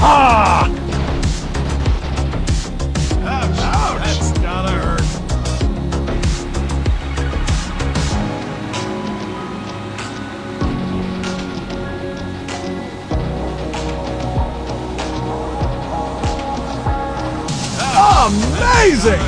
Ha! Ouch! That's gotta hurt. Amazing!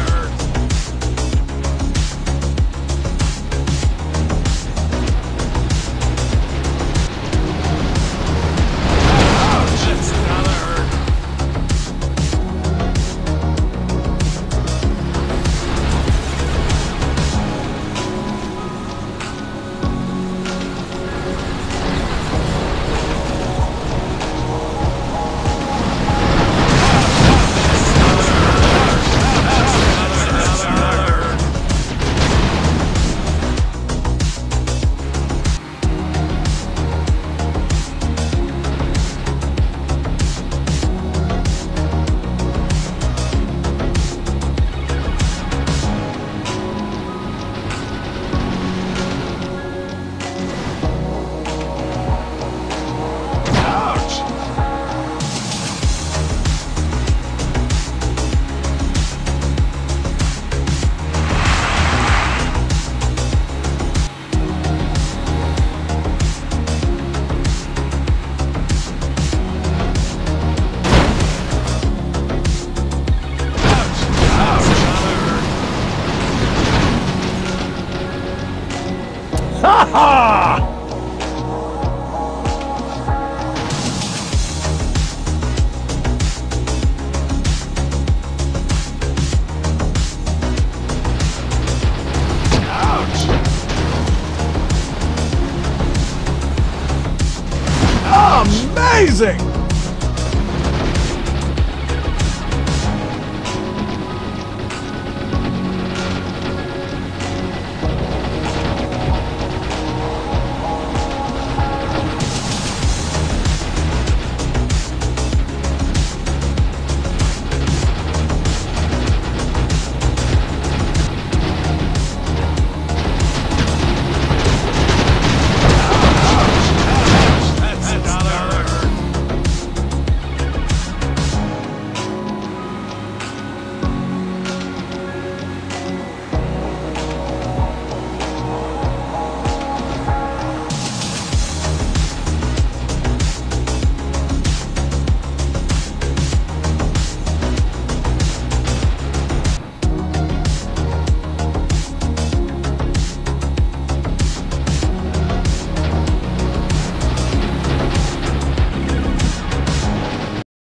Amazing!